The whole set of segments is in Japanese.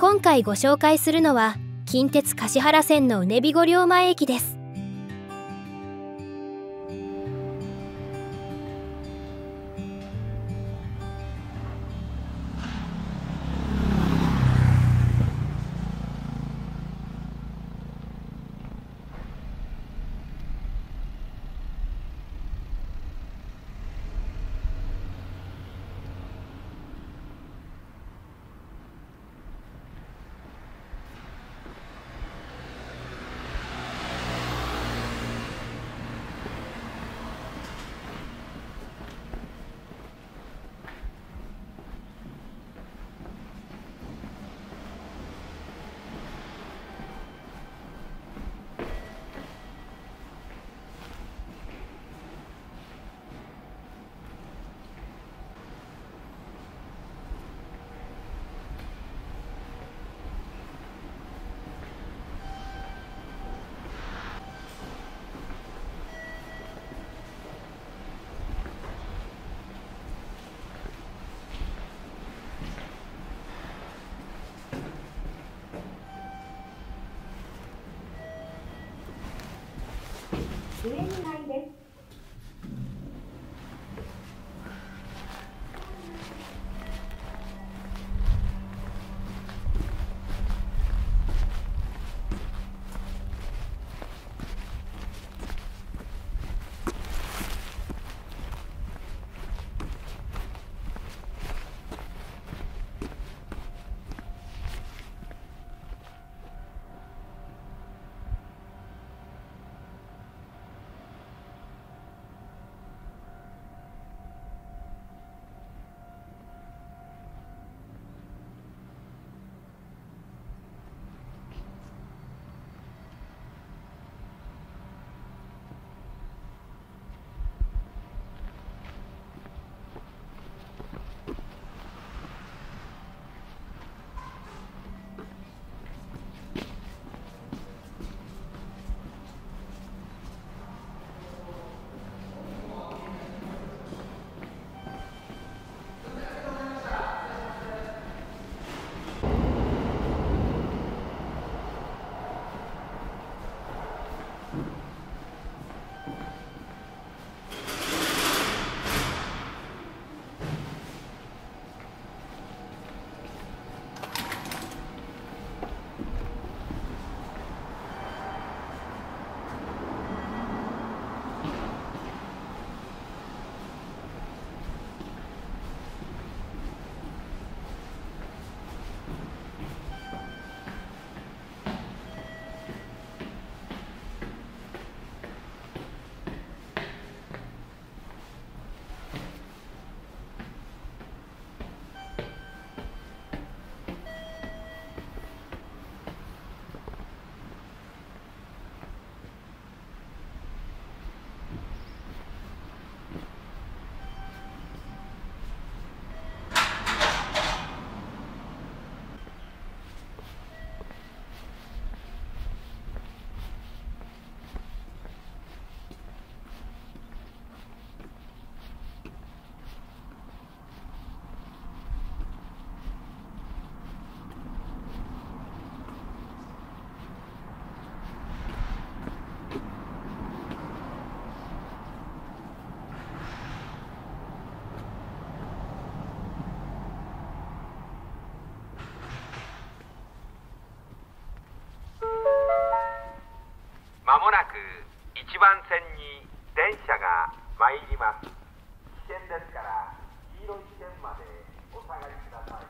今回ご紹介するのは近鉄橿原線のうねびご龍馬駅です。上にないです。まもなく1番線に電車が参ります。危険ですから黄色い線までお下がりください。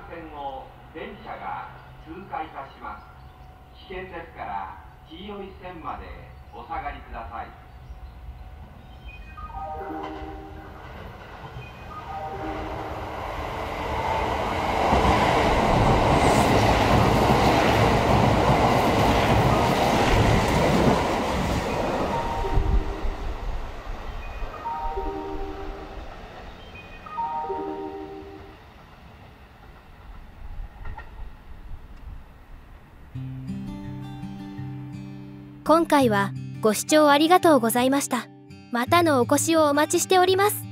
幹線を電車が通過いたします。危険ですから黄色い線までお下がりください。 今回はご視聴ありがとうございました。またのお越しをお待ちしております。